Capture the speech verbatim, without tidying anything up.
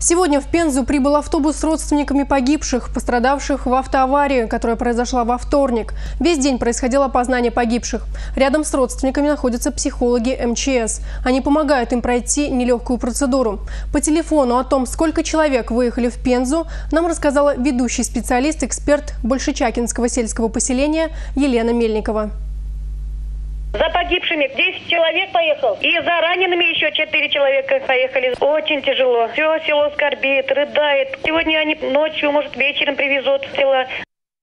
Сегодня в Пензу прибыл автобус с родственниками погибших, пострадавших в автоаварии, которая произошла во вторник. Весь день происходило опознание погибших. Рядом с родственниками находятся психологи эм че эс. Они помогают им пройти нелегкую процедуру. По телефону о том, сколько человек выехали в Пензу, нам рассказала ведущий специалист, эксперт Большечакинского сельского поселения Елена Мельникова. За погибшими десять человек поехал, и за ранеными еще четыре человека поехали. Очень тяжело. Все село скорбит, рыдает. Сегодня они ночью, может, вечером привезут в село.